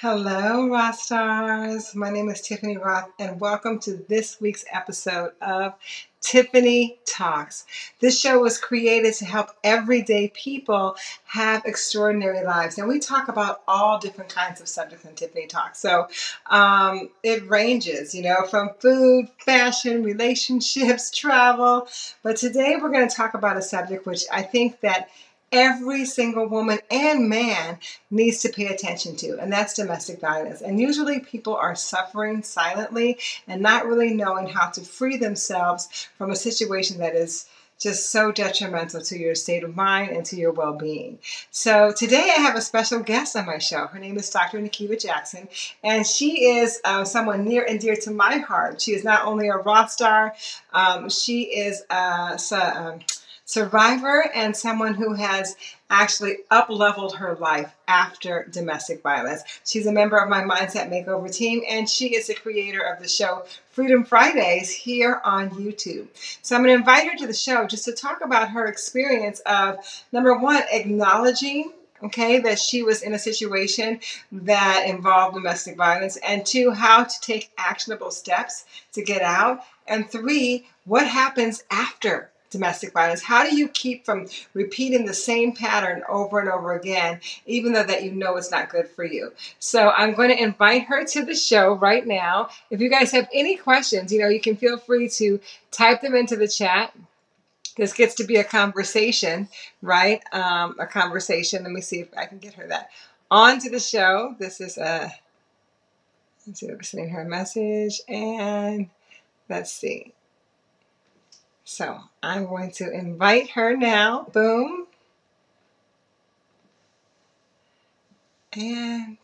Hello, Roth Stars. My name is Tiffany Roth, and welcome to this week's episode of Tiffany Talks. This show was created to help everyday people have extraordinary lives. And we talk about all different kinds of subjects in Tiffany Talks. So it ranges, from food, fashion, relationships, travel. But today we're going to talk about a subject which I think that every single woman and man needs to pay attention to, and that's domestic violence. And usually people are suffering silently and not really knowing how to free themselves from a situation that is just so detrimental to your state of mind and to your well-being. So today I have a special guest on my show. Her name is Dr. Nakiba Jackson, and she is someone near and dear to my heart. She is not only a Roth star, she is a survivor and someone who has actually up-leveled her life after domestic violence. She's a member of my Mindset Makeover team, and she is the creator of the show Freedom Fridays here on YouTube. So I'm going to invite her to the show just to talk about her experience of, number one, acknowledging that she was in a situation that involved domestic violence, and two, how to take actionable steps to get out, and three, what happens after domestic violence. How do you keep from repeating the same pattern over and over again, even though that you know it's not good for you? So I'm going to invite her to the show right now. If you guys have any questions, you can feel free to type them into the chat. This gets to be a conversation, right? A conversation. Let me see if I can get her that. On to the show. This is let's see, I'm sending her a message, and let's see. So I'm going to invite her now. Boom. And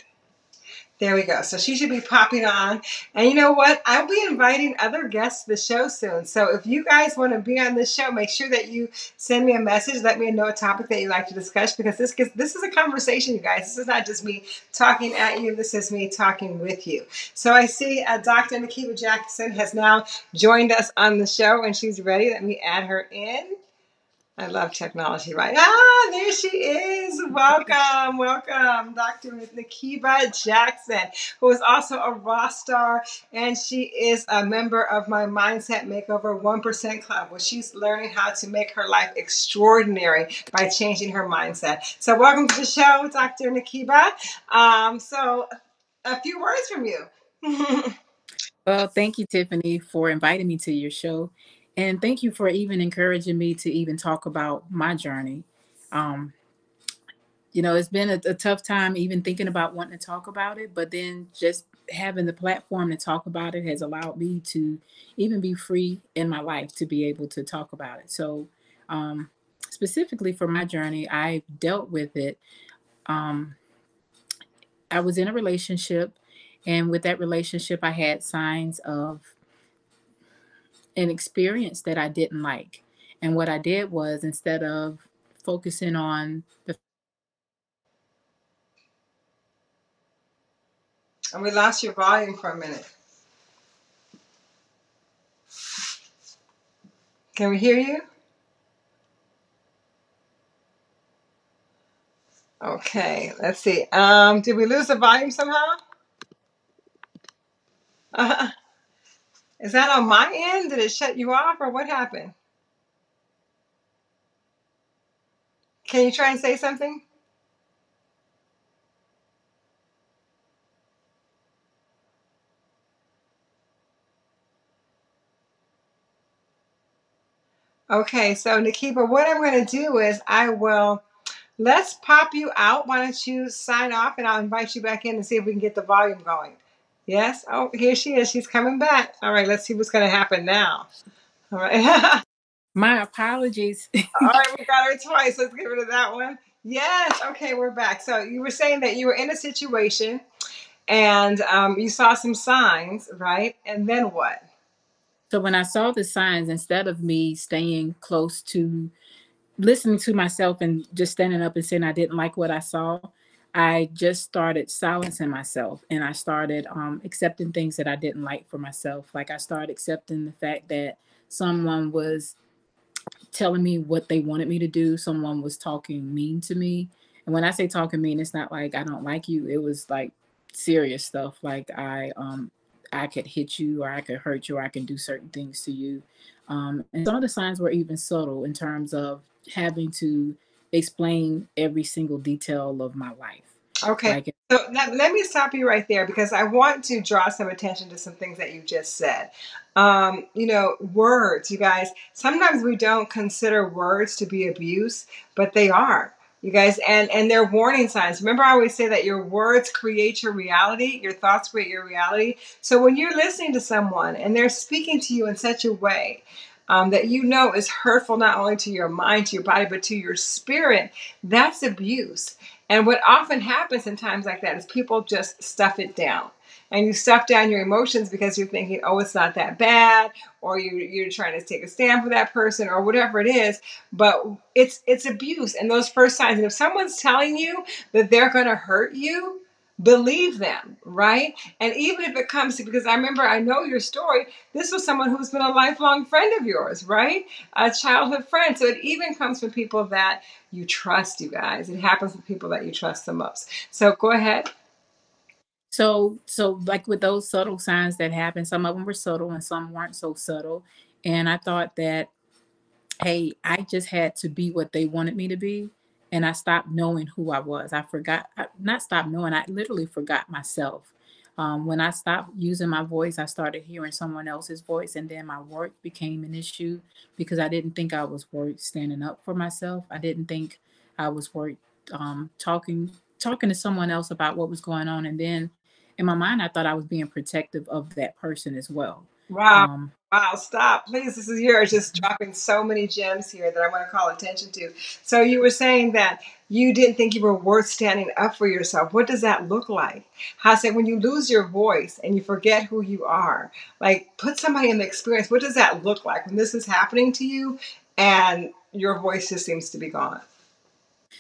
there we go. So she should be popping on. And you know what? I'll be inviting other guests to the show soon. So if you guys want to be on this show, make sure that you send me a message. Let me know a topic that you'd like to discuss, because this is a conversation, you guys. This is not just me talking at you. This is me talking with you. So I see Dr. Nakiba Jackson has now joined us on the show, and she's ready. Let me add her in. I love technology, right? Ah, there she is. Welcome, welcome, Dr. Nakiba Jackson, who is also a Roth star, and she is a member of my Mindset Makeover 1% Club, where she's learning how to make her life extraordinary by changing her mindset. So welcome to the show, Dr. Nakiba. So a few words from you. Well, thank you, Tiffany, for inviting me to your show. And thank you for even encouraging me to even talk about my journey. It's been a tough time even thinking about wanting to talk about it, but then just having the platform to talk about it has allowed me to even be free in my life to be able to talk about it. So specifically for my journey, I dealt with it. I was in a relationship, and with that relationship, I had signs of an experience that I didn't like. And what I did was, instead of focusing on the... And we lost your volume for a minute. Can we hear you? Okay, let's see. Did we lose the volume somehow? Is that on my end? Did it shut you off, or what happened? Can you try and say something? Okay, so Nakiba, what I'm going to do is let's pop you out. Why don't you sign off, and I'll invite you back in and see if we can get the volume going. Yes. Oh, here she is. She's coming back. All right. Let's see what's going to happen now. All right. My apologies. All right. We got her twice. Let's get rid of that one. Yes. Okay. We're back. So you were saying that you were in a situation, and you saw some signs, right? And then what? So when I saw the signs, instead of me staying close to listening to myself and just standing up and saying I didn't like what I saw, I just started silencing myself, and I started accepting things that I didn't like for myself. Like, I started accepting the fact that someone was telling me what they wanted me to do. Someone was talking mean to me. And when I say talking mean, it's not like I don't like you. It was like serious stuff. Like I could hit you, or I could hurt you, or I can do certain things to you. And some of the signs were even subtle in terms of having to explain every single detail of my life. Okay. Like, so now, let me stop you right there, because I want to draw some attention to some things that you just said. You know, words, you guys, sometimes we don't consider words to be abuse, but they are. You guys, and they're warning signs. Remember, I always say that your words create your reality, your thoughts create your reality. So when you're listening to someone and they're speaking to you in such a way that you know is hurtful, not only to your mind, to your body, but to your spirit, that's abuse. And what often happens in times like that is people just stuff it down. And you stuff down your emotions because you're thinking, oh, it's not that bad, or you're trying to take a stand for that person, or whatever it is. But it's abuse, and those first signs. And if someone's telling you that they're going to hurt you, believe them, right? And even if it comes to, because I remember, I know your story, this was someone who's been a lifelong friend of yours, right? A childhood friend. So it even comes from people that you trust, you guys. It happens with people that you trust the most. So go ahead. So like with those subtle signs that happened, some of them were subtle and some weren't so subtle. And I thought that, hey, I just had to be what they wanted me to be. And I stopped knowing who I was. I forgot, not stopped knowing, I literally forgot myself. When I stopped using my voice, I started hearing someone else's voice. And then my work became an issue because I didn't think I was worth standing up for myself. I didn't think I was worth talking to someone else about what was going on. And then in my mind, I thought I was being protective of that person as well. Wow. Wow. Stop. Please. This is yours. Just dropping so many gems here that I want to call attention to. So you were saying that you didn't think you were worth standing up for yourself. What does that look like? How say when you lose your voice and you forget who you are, like put somebody in the experience. What does that look like when this is happening to you and your voice just seems to be gone?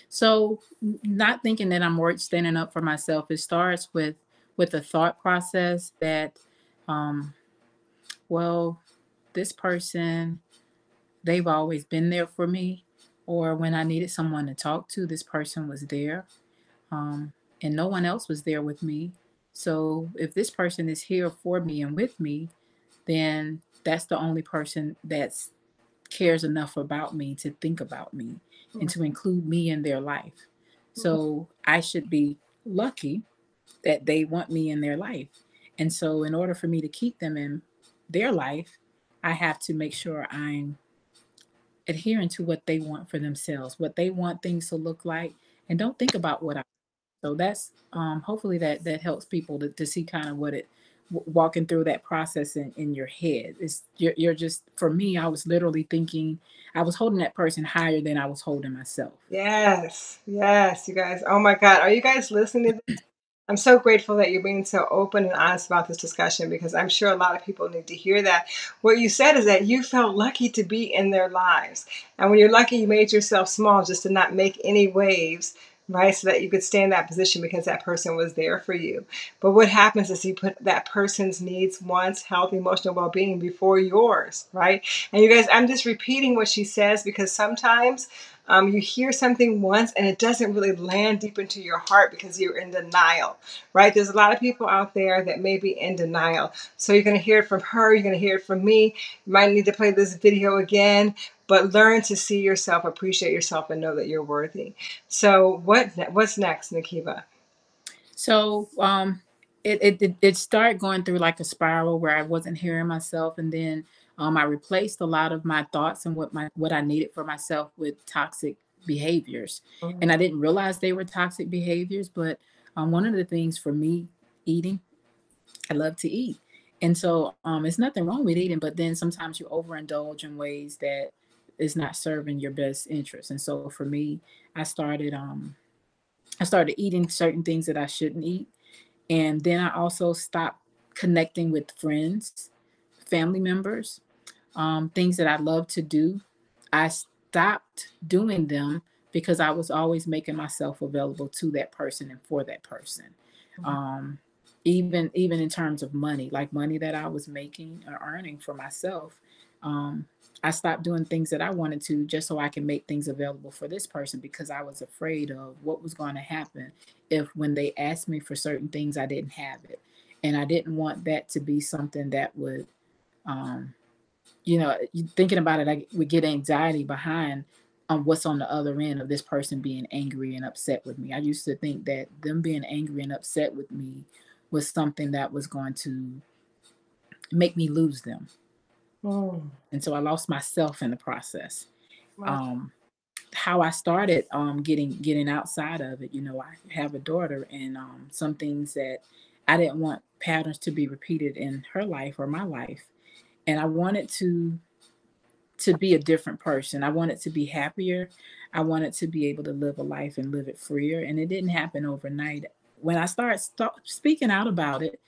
So not thinking that I'm worth standing up for myself, it starts with the thought process that, well, this person, they've always been there for me. Or when I needed someone to talk to, this person was there. And no one else was there with me. So if this person is here for me and with me, then that's the only person that cares enough about me to think about me and to include me in their life. So I should be lucky that they want me in their life. And so in order for me to keep them in their life, I have to make sure I'm adhering to what they want for themselves, what they want things to look like, and don't think about what I. So that's hopefully that helps people to see kind of what it walking through that process in your head. It's you're just, for me, I was literally thinking I was holding that person higher than I was holding myself. Yes, yes, you guys. Oh my God, are you guys listening to this? I'm so grateful that you're being so open and honest about this discussion, because I'm sure a lot of people need to hear that. What you said is that you felt lucky to be in their lives. And when you're lucky, you made yourself small just to not make any waves, right? So that you could stay in that position because that person was there for you. But what happens is you put that person's needs, wants, health, emotional well-being before yours, right? And you guys, I'm just repeating what she says because sometimes you hear something once and it doesn't really land deep into your heart because you're in denial, right? There's a lot of people out there that may be in denial. So you're going to hear it from her. You're going to hear it from me. You might need to play this video again, but learn to see yourself, appreciate yourself, and know that you're worthy. So what's next, Nakiba? So it started going through like a spiral where I wasn't hearing myself, and then I replaced a lot of my thoughts and what I needed for myself with toxic behaviors. Mm-hmm. And I didn't realize they were toxic behaviors, but one of the things for me, eating, I love to eat. And so it's nothing wrong with eating, but then sometimes you overindulge in ways that is not serving your best interest. And so for me, I started eating certain things that I shouldn't eat. And then I also stopped connecting with friends, family members, things that I love to do. I stopped doing them because I was always making myself available to that person and for that person. Mm-hmm. Even in terms of money, like money that I was making or earning for myself, I stopped doing things that I wanted to just so I can make things available for this person, because I was afraid of what was going to happen if when they asked me for certain things, I didn't have it. And I didn't want that to be something that would, you know, thinking about it, I would get anxiety behind on what's on the other end of this person being angry and upset with me. I used to think that them being angry and upset with me was something that was going to make me lose them. And so I lost myself in the process. Wow. How I started getting outside of it, you know, I have a daughter, and some things that I didn't want patterns to be repeated in her life or my life. And I wanted to be a different person. I wanted to be happier. I wanted to be able to live a life and live it freer. And it didn't happen overnight. When I started speaking out about it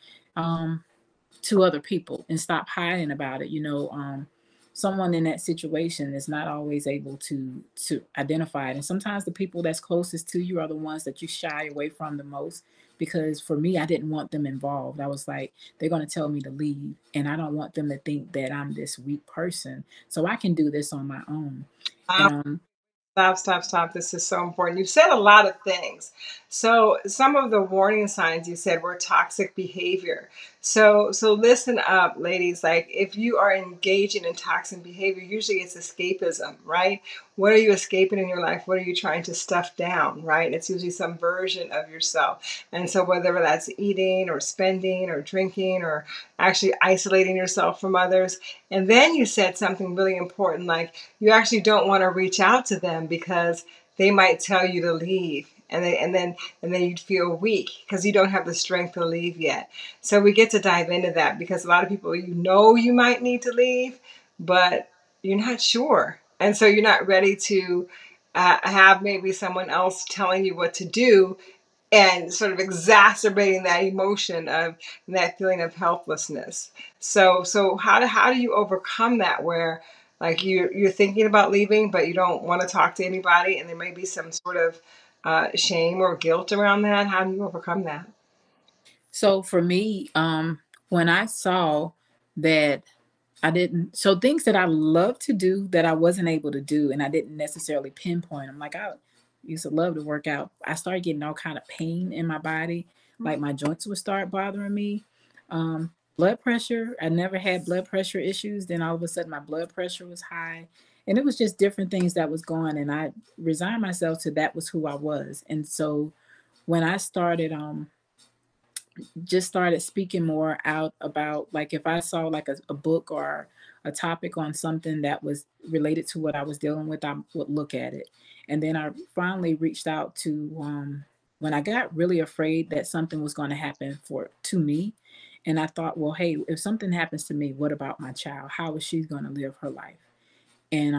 to other people and stop hiding about it, you know, someone in that situation is not always able to identify it. And sometimes the people that's closest to you are the ones that you shy away from the most. Because for me, I didn't want them involved. I was like, they're going to tell me to leave, and I don't want them to think that I'm this weak person. So I can do this on my own. Stop. This is so important. You've said a lot of things. So some of the warning signs you said were toxic behavior. So listen up, ladies. Like, if you are engaging in toxic behavior, usually it's escapism, right? What are you escaping in your life? What are you trying to stuff down, right? It's usually some version of yourself. And so whether that's eating or spending or drinking or actually isolating yourself from others. And then you said something really important, like you actually don't want to reach out to them because they might tell you to leave. And then you'd feel weak because you don't have the strength to leave yet. So we get to dive into that, because a lot of people, you know, you might need to leave, but you're not sure. And so you're not ready to have maybe someone else telling you what to do and sort of exacerbating that emotion of that feeling of helplessness. So how do you overcome that, where like you're thinking about leaving, but you don't want to talk to anybody, and there may be some sort of shame or guilt around that? How do you overcome that? So for me, when I saw that I didn't, so things that I love to do that I wasn't able to do, and I didn't necessarily pinpoint them. Like, I used to love to work out. I started getting all kind of pain in my body. Like, my joints would start bothering me. Blood pressure. I never had blood pressure issues. Then all of a sudden my blood pressure was high. And it was just different things that was going, and I resigned myself to that was who I was. And so when I started, just started speaking more out about, like, if I saw like a book or a topic on something that was related to what I was dealing with, I would look at it. And then I finally reached out to, when I got really afraid that something was going to happen to me. And I thought, well, hey, if something happens to me, what about my child? How is she going to live her life? And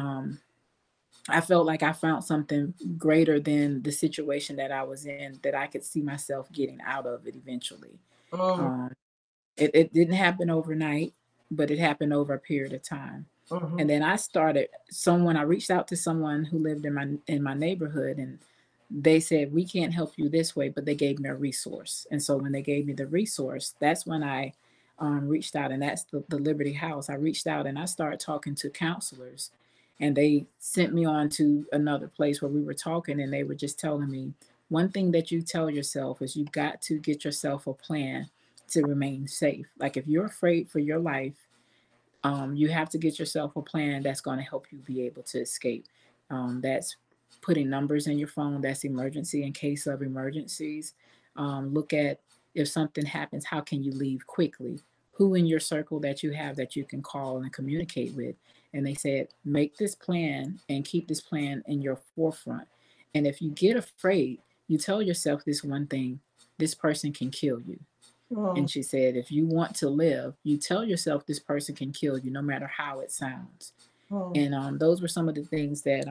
I felt like I found something greater than the situation that I was in, that I could see myself getting out of it eventually. It didn't happen overnight, but it happened over a period of time. And then I reached out to someone who lived in my neighborhood, and they said, we can't help you this way, but they gave me a resource. And so when they gave me the resource, that's when I reached out, and that's the Liberty House. I reached out and I started talking to counselors, and they sent me on to another place where we were talking, and they were just telling me, one thing that you tell yourself is you've got to get yourself a plan to remain safe. Like, if you're afraid for your life, you have to get yourself a plan that's going to help you be able to escape. That's putting numbers in your phone. That's emergency in case of emergencies. Look at, if something happens, how can you leave quickly? Who in your circle that you have that you can call and communicate with? And they said, make this plan and keep this plan in your forefront. And if you get afraid, you tell yourself this one thing, this person can kill you. Oh. And she said, if you want to live, you tell yourself this person can kill you, no matter how it sounds. Oh. And those were some of the things that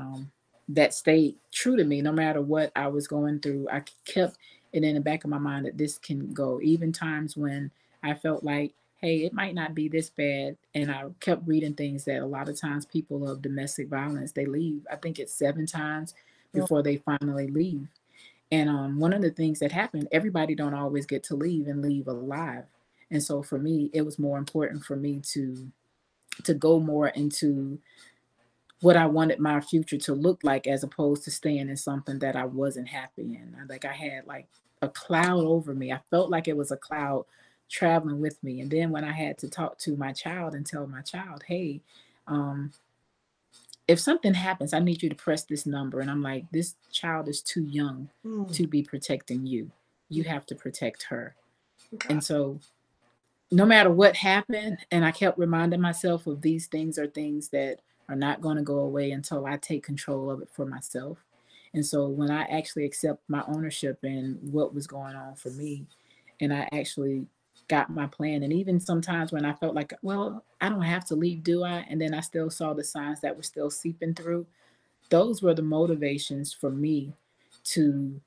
that stayed true to me, no matter what I was going through. I kept it in the back of my mind that this can go, even times when I felt like, hey, it might not be this bad. And I kept reading things that a lot of times people of domestic violence, they leave. I think it's 7 times before they finally leave. And one of the things that happened, everybody don't always get to leave and leave alive. And so for me, it was more important for me to to go more into what I wanted my future to look like, as opposed to staying in something that I wasn't happy in. I had like a cloud over me. I felt like it was a cloud traveling with me. And then when I had to talk to my child and tell my child, hey, if something happens, I need you to press this number. And I'm like, this child is too young to be protecting you. You have to protect her. Okay. And so no matter what happened, and I kept reminding myself of these things are things that are not going to go away until I take control of it for myself. And so when I actually accept my ownership and what was going on for me, and I actually got my plan, and even sometimes when I felt like, well, I don't have to leave, do I? And then I still saw the signs that were still seeping through. Those were the motivations for me to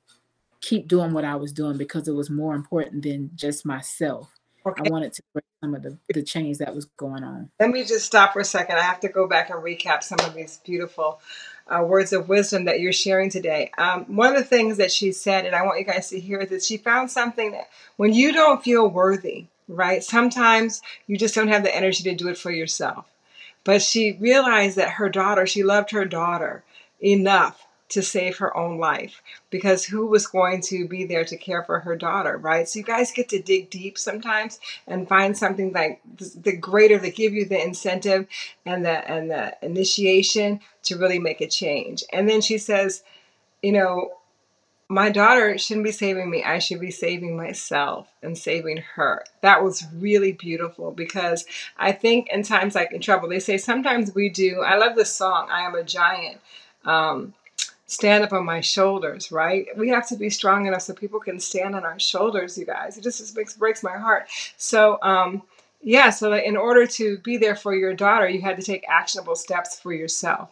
keep doing what I was doing, because it was more important than just myself. Okay. I wanted to break some of the chains that was going on. Let me just stop for a second. I have to go back and recap some of these beautiful words of wisdom that you're sharing today. One of the things that she said, and I want you guys to hear this, she found something that when you don't feel worthy, right? Sometimes you just don't have the energy to do it for yourself. But she realized that her daughter, she loved her daughter enough to save her own life, because who was going to be there to care for her daughter, right? So you guys get to dig deep sometimes and find something like the greater that give you the incentive and the initiation to really make a change. And then she says, you know, my daughter shouldn't be saving me. I should be saving myself and saving her. That was really beautiful, because I think in times like in trouble, they say sometimes we do. I love this song, I Am a Giant. Stand up on my shoulders, right? We have to be strong enough so people can stand on our shoulders, you guys. It just breaks my heart. So, yeah, so in order to be there for your daughter, you had to take actionable steps for yourself.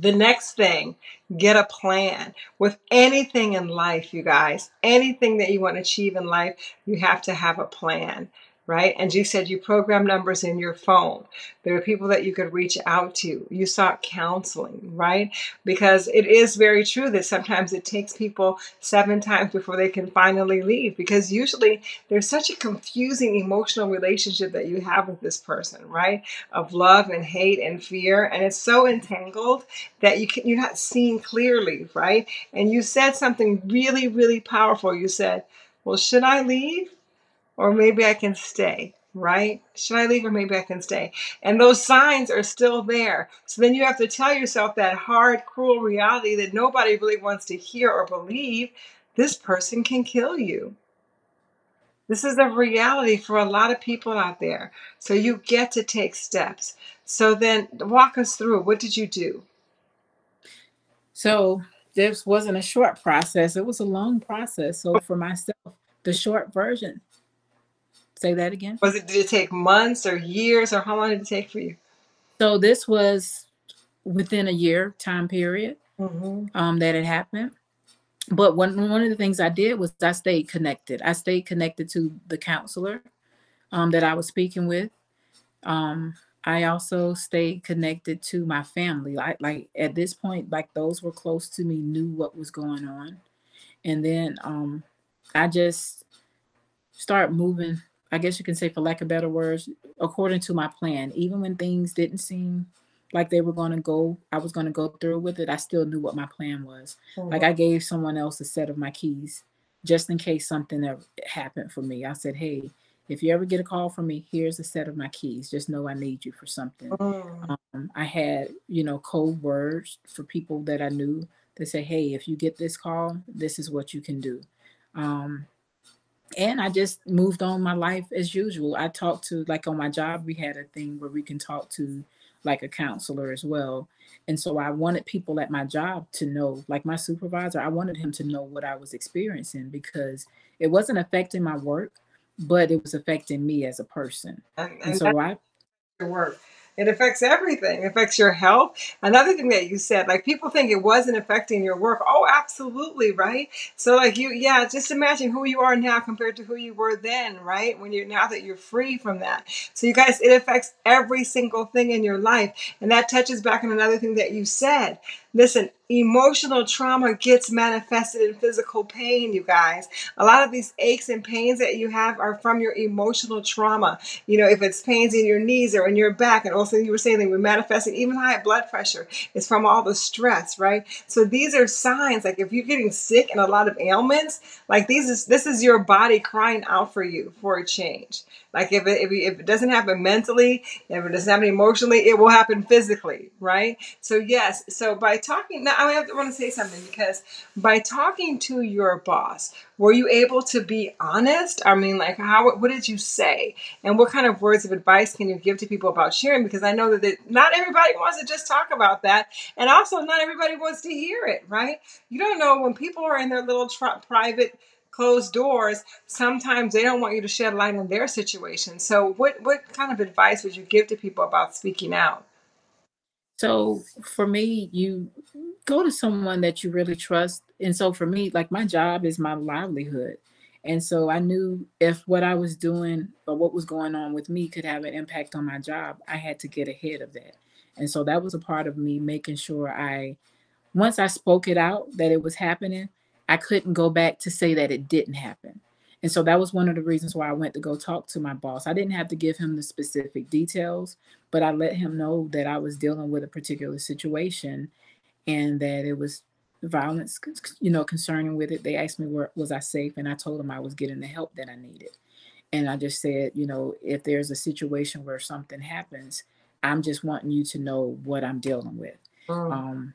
The next thing, get a plan. With anything in life, you guys, anything that you want to achieve in life, you have to have a plan. Right? And you said you program numbers in your phone. There are people that you could reach out to. You sought counseling, right? Because it is very true that sometimes it takes people 7 times before they can finally leave, because usually there's such a confusing emotional relationship that you have with this person, right? Of love and hate and fear. And it's so entangled that you're not seeing clearly, right? And you said something really, really powerful. You said, well, should I leave? Or maybe I can stay, right? Should I leave or maybe I can stay? And those signs are still there. So then you have to tell yourself that hard, cruel reality that nobody really wants to hear or believe. This person can kill you. This is a reality for a lot of people out there. So you get to take steps. So then walk us through. What did you do? So this wasn't a short process. It was a long process. So for myself, the short version. Say that again. Was it, did it take months or years, or how long did it take for you? So this was within a year time period that it happened. But one of the things I did was I stayed connected. I stayed connected to the counselor that I was speaking with. I also stayed connected to my family. Like at this point, like those were close to me, knew what was going on. And then I just start moving, I guess you can say, for lack of better words, according to my plan. Even when things didn't seem like they were going to go, I was going to go through with it. I still knew what my plan was. Like I gave someone else a set of my keys just in case something ever happened for me. I said, hey, if you ever get a call from me, here's a set of my keys. Just know I need you for something. I had, you know, code words for people that I knew to say, hey, if you get this call, this is what you can do. And I just moved on my life as usual. I talked to, like on my job, we had a thing where we can talk to like a counselor as well. And so I wanted people at my job to know, like my supervisor, I wanted him to know what I was experiencing, because it wasn't affecting my work, but it was affecting me as a person. And so your work. It affects everything. It affects your health. Another thing that you said, like people think it wasn't affecting your work. Oh, absolutely, right? So like you, yeah, just imagine who you are now compared to who you were then, right? When you're now that you're free from that. So you guys, it affects every single thing in your life. And that touches back on another thing that you said. Listen, emotional trauma gets manifested in physical pain, you guys. A lot of these aches and pains that you have are from your emotional trauma. You know, if it's pains in your knees or in your back, and also you were saying that we're manifesting even high blood pressure, it's from all the stress, right? So these are signs, like if you're getting sick and a lot of ailments, like this is your body crying out for you for a change. Like if it doesn't happen mentally, if it doesn't happen emotionally, it will happen physically, right? So yes, so by talking, now I want to say something, because by talking to your boss, were you able to be honest? I mean, like what did you say? And what kind of words of advice can you give to people about sharing? Because I know that not everybody wants to just talk about that. And also not everybody wants to hear it, right? You don't know when people are in their little private closed doors, sometimes they don't want you to shed light on their situation. So what kind of advice would you give to people about speaking out? So for me, you go to someone that you really trust. And so for me, like my job is my livelihood. And so I knew if what I was doing or what was going on with me could have an impact on my job, I had to get ahead of that. And so that was a part of me making sure once I spoke it out that it was happening, I couldn't go back to say that it didn't happen. And so that was one of the reasons why I went to go talk to my boss. I didn't have to give him the specific details, but I let him know that I was dealing with a particular situation and that it was violence, you know, concerning with it. They asked me, was I safe? And I told them I was getting the help that I needed. And I just said, you know, if there's a situation where something happens, I'm just wanting you to know what I'm dealing with. Oh.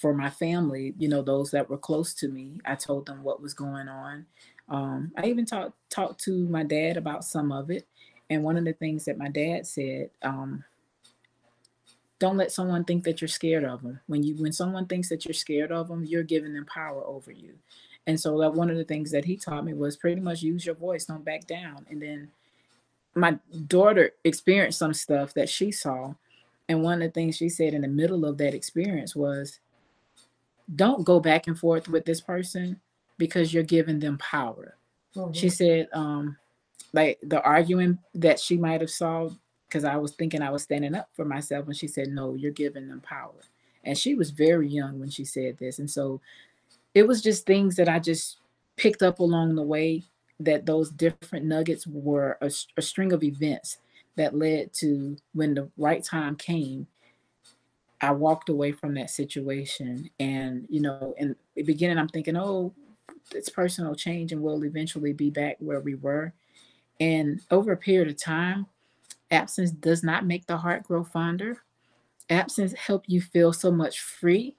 For my family, you know, those that were close to me, I told them what was going on. I even talked to my dad about some of it. And one of the things that my dad said, don't let someone think that you're scared of them. When someone thinks that you're scared of them, you're giving them power over you. And so that one of the things that he taught me was pretty much use your voice, don't back down. And then my daughter experienced some stuff that she saw. And one of the things she said in the middle of that experience was, don't go back and forth with this person because you're giving them power. Mm-hmm. She said, like the arguing that she might have saw, because I was thinking I was standing up for myself. And she said, no, you're giving them power. And she was very young when she said this. And so it was just things that I just picked up along the way, that those different nuggets were a string of events that led to, when the right time came, I walked away from that situation. And, you know, in the beginning, I'm thinking, oh, this person will change and we'll eventually be back where we were. And over a period of time, absence does not make the heart grow fonder. Absence helps you feel so much free.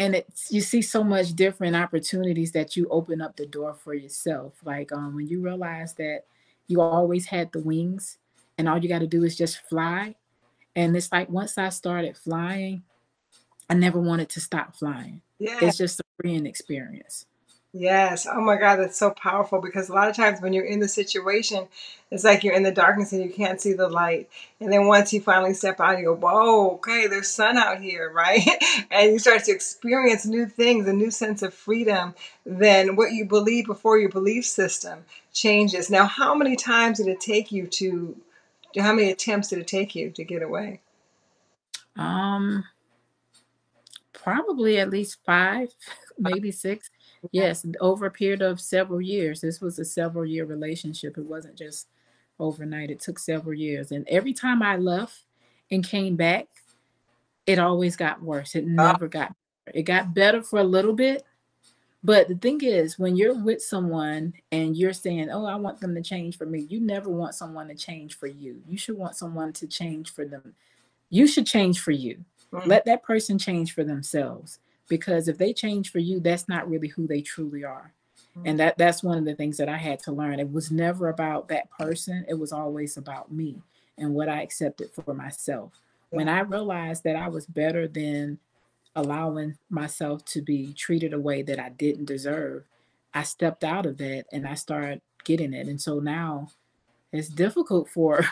And you see so much different opportunities that you open up the door for yourself. Like when you realize that you always had the wings and all you got to do is just fly. And it's like, once I started flying, I never wanted to stop flying. Yeah. It's just a freeing experience. Yes. Oh my God. That's so powerful, because a lot of times when you're in the situation, it's like you're in the darkness and you can't see the light. And then once you finally step out, you go, whoa, okay, there's sun out here, right? And you start to experience new things, a new sense of freedom. Then what you believe before, your belief system changes. Now, how many attempts did it take you to get away? Probably at least 5, maybe 6. Yes, over a period of several years. This was a several-year relationship. It wasn't just overnight. It took several years. And every time I left and came back, it always got worse. It never got better. It got better for a little bit. But the thing is, when you're with someone and you're saying, oh, I want them to change for me, you never want someone to change for you. You should want someone to change for them. You should change for you. Mm-hmm. Let that person change for themselves. Because if they change for you, that's not really who they truly are. Mm-hmm. And that's one of the things that I had to learn. It was never about that person. It was always about me and what I accepted for myself. Yeah. When I realized that I was better than allowing myself to be treated a way that I didn't deserve, I stepped out of that and I started getting it. And so now it's difficult for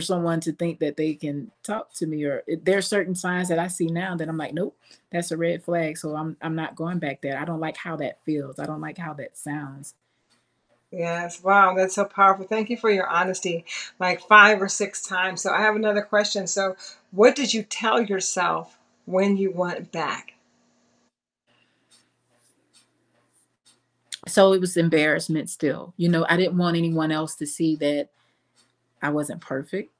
someone to think that they can talk to me, or there are certain signs that I see now that I'm like, nope, that's a red flag. So I'm not going back there. I don't like how that feels. I don't like how that sounds. Yes. Wow. That's so powerful. Thank you for your honesty, like 5 or 6 times. So I have another question. So what did you tell yourself when you want it back? So it was embarrassment still. You know, I didn't want anyone else to see that I wasn't perfect.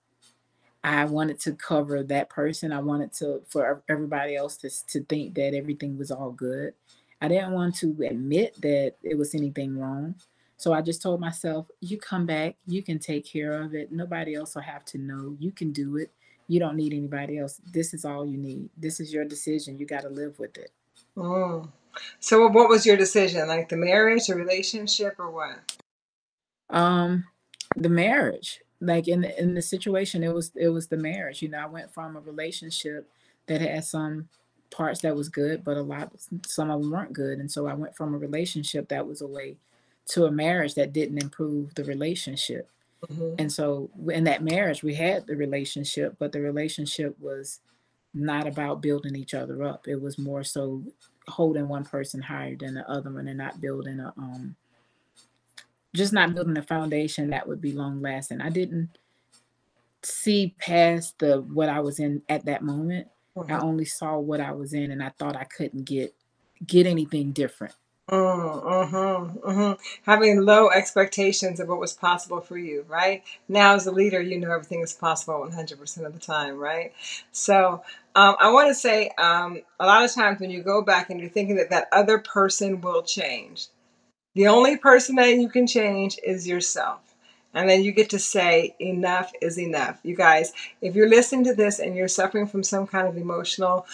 I wanted to cover that person. I wanted to, for everybody else to think that everything was all good. I didn't want to admit that it was anything wrong. So I just told myself, you come back, you can take care of it. Nobody else will have to know. You can do it. You don't need anybody else. This is all you need. This is your decision. You got to live with it. Oh. So what was your decision? Like the marriage, the relationship, or what? The marriage. Like in the situation, it was the marriage. You know, I went from a relationship that had some parts that was good, but some of them weren't good. And so I went from a relationship that was away to a marriage that didn't improve the relationship. Mm-hmm. And so in that marriage, we had the relationship, but the relationship was not about building each other up. It was more so holding one person higher than the other one and not building a just not building a foundation that would be long lasting. I didn't see past what I was in at that moment. Mm-hmm. I only saw what I was in, and I thought I couldn't get anything different. Having low expectations of what was possible for you, right? Now as a leader, you know everything is possible 100% of the time, right? So I want to say a lot of times when you go back and you're thinking that other person will change, the only person that you can change is yourself. And then you get to say enough is enough. You guys, if you're listening to this and you're suffering from some kind of emotional,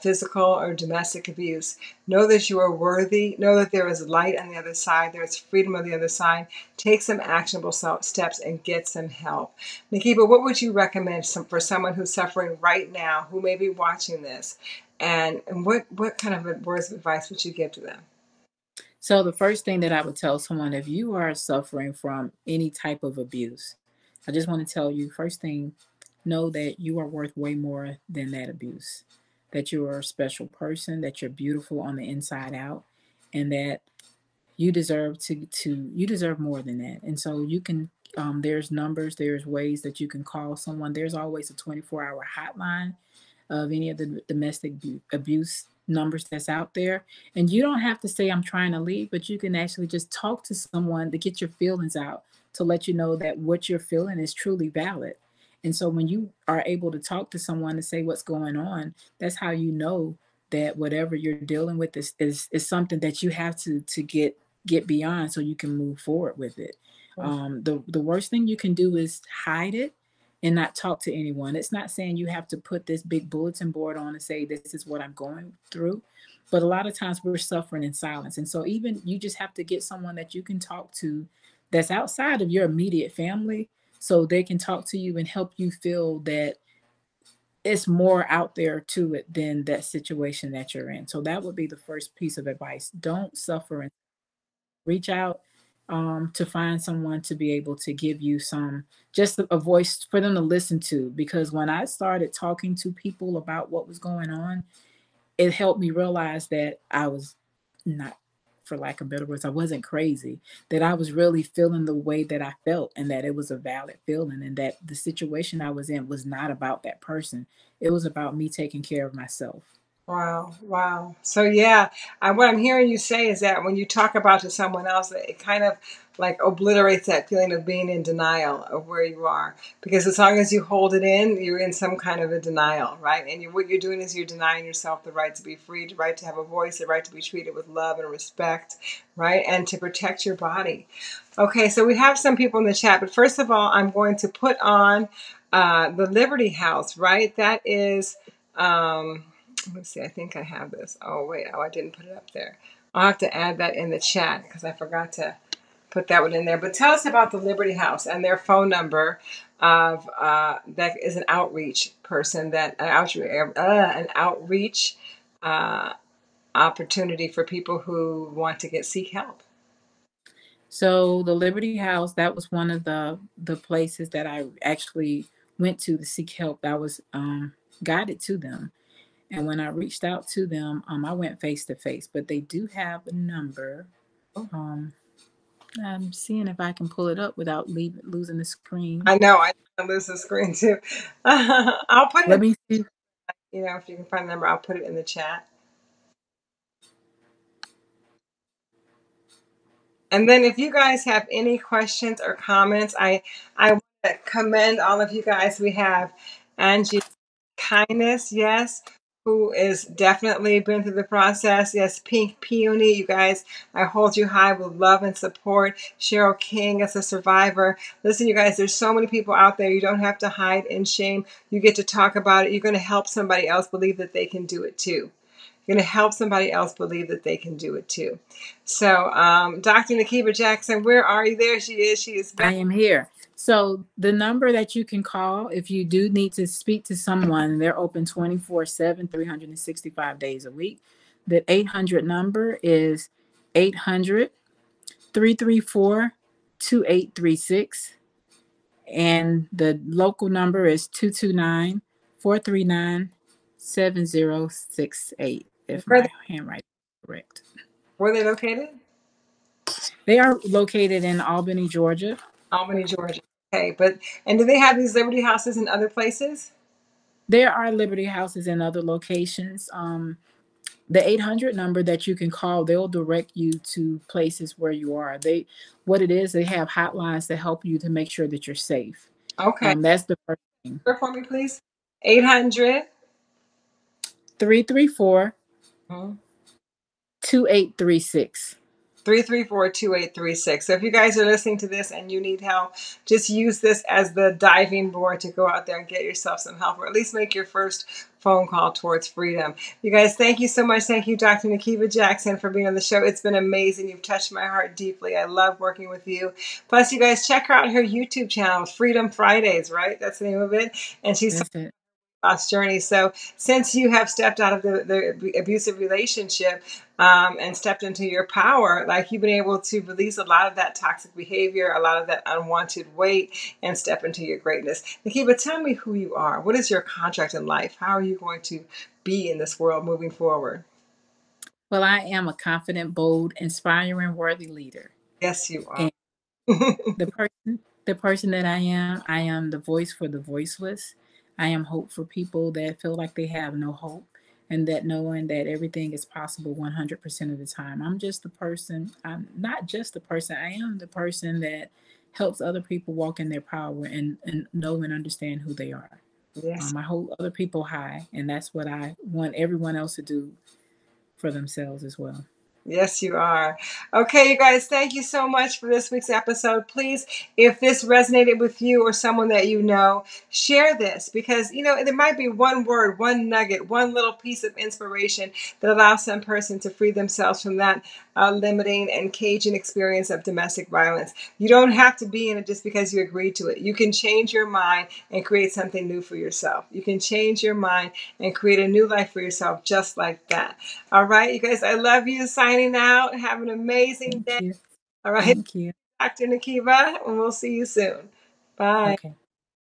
physical, or domestic abuse, know that you are worthy. Know that there is light on the other side. There is freedom on the other side. Take some actionable steps and get some help. Nakiba, what would you recommend for someone who's suffering right now, who may be watching this? And what kind of words of advice would you give to them? So the first thing that I would tell someone, if you are suffering from any type of abuse, I just want to tell you, first thing, know that you are worth way more than that abuse, that you are a special person, that you're beautiful on the inside out, and that you deserve you deserve more than that. And so you can, there's numbers, there's ways that you can call someone. There's always a 24-hour hotline of any of the domestic abuse numbers that's out there. And you don't have to say, I'm trying to leave, but you can actually just talk to someone to get your feelings out, to let you know that what you're feeling is truly valid. And so when you are able to talk to someone to say what's going on, that's how you know that whatever you're dealing with is something that you have to get beyond so you can move forward with it. Wow. The worst thing you can do is hide it and not talk to anyone. It's not saying you have to put this big bulletin board on and say, this is what I'm going through. But a lot of times we're suffering in silence. And so even you just have to get someone that you can talk to that's outside of your immediate family, so they can talk to you and help you feel that it's more out there to it than that situation that you're in. So that would be the first piece of advice. Don't suffer and reach out to find someone to be able to give you just a voice for them to listen to. Because when I started talking to people about what was going on, it helped me realize that I was not, for lack of better words, I wasn't crazy, that I was really feeling the way that I felt, and that it was a valid feeling, and that the situation I was in was not about that person. It was about me taking care of myself. Wow. So yeah, what I'm hearing you say is that when you talk about to someone else, it kind of like obliterates that feeling of being in denial of where you are. Because as long as you hold it in, you're in some kind of a denial, right? And what you're doing is you're denying yourself the right to be free, the right to have a voice, the right to be treated with love and respect, right? And to protect your body. Okay, so we have some people in the chat, but first of all, I'm going to put on the Liberty House, right? That is... let's see, I think I have this. Oh, wait. Oh, I didn't put it up there. I'll have to add that in the chat because I forgot to put that one in there. But tell us about the Liberty House and their phone number that is an outreach person, an outreach opportunity for people who want to seek help. So the Liberty House, that was one of the places that I actually went to seek help. I was guided to them. And when I reached out to them, I went face to face, but they do have a number. I'm seeing if I can pull it up without losing the screen. I know, I lose the screen too. I'll put it. Let me see. You know, if you can find the number, I'll put it in the chat. And then if you guys have any questions or comments, I want to commend all of you guys. We have Angie Kindness, yes, who is definitely been through the process. Yes, Pink Peony, you guys, I hold you high with love and support. Cheryl King as a survivor. Listen, you guys, there's so many people out there. You don't have to hide in shame. You get to talk about it. You're going to help somebody else believe that they can do it too. So, Dr. Nakiba Jackson, where are you? There she is. She is back. I am here. So the number that you can call if you do need to speak to someone, they're open 24/7, 365 days a week. The 800 number is 800-334-2836. And the local number is 229-439-7068. If my handwriting is correct. Where are they located? They are located in Albany, Georgia. Albany, Georgia. Okay, but and do they have these Liberty Houses in other places? There are Liberty Houses in other locations. The 800 number that you can call, they'll direct you to places where you are. What it is, they have hotlines to help you to make sure that you're safe. Okay, that's the first thing. For me, please. 800-334-2836. 334-2836. So if you guys are listening to this and you need help, just use this as the diving board to go out there and get yourself some help, or at least make your first phone call towards freedom. You guys, thank you so much. Thank you, Dr. Nakiba Jackson, for being on the show. It's been amazing. You've touched my heart deeply. I love working with you. Plus, you guys, check her out, her YouTube channel, Freedom Fridays, right? That's the name of it. And she's journey. So since you have stepped out of the abusive relationship and stepped into your power, like you've been able to release a lot of that toxic behavior, a lot of that unwanted weight, and step into your greatness. Nakiba, tell me who you are. What is your contract in life? How are you going to be in this world moving forward? Well, I am a confident, bold, inspiring, worthy leader. Yes, you are. The person that I am the voice for the voiceless. I am hope for people that feel like they have no hope, and that knowing that everything is possible 100% of the time. I am the person that helps other people walk in their power and know and understand who they are. Yes. I hold other people high, and that's what I want everyone else to do for themselves as well. Yes, you are. Okay, you guys, thank you so much for this week's episode. Please, if this resonated with you or someone that you know, share this, because, you know, there might be one word, one nugget, one little piece of inspiration that allows some person to free themselves from that limiting and caging experience of domestic violence. You don't have to be in it just because you agree to it. You can change your mind and create something new for yourself. You can change your mind and create a new life for yourself just like that. All right, you guys, I love you. Signing out. Have an amazing day. All right. Thank you, Dr. Nakiba, and we'll see you soon. Bye. Okay.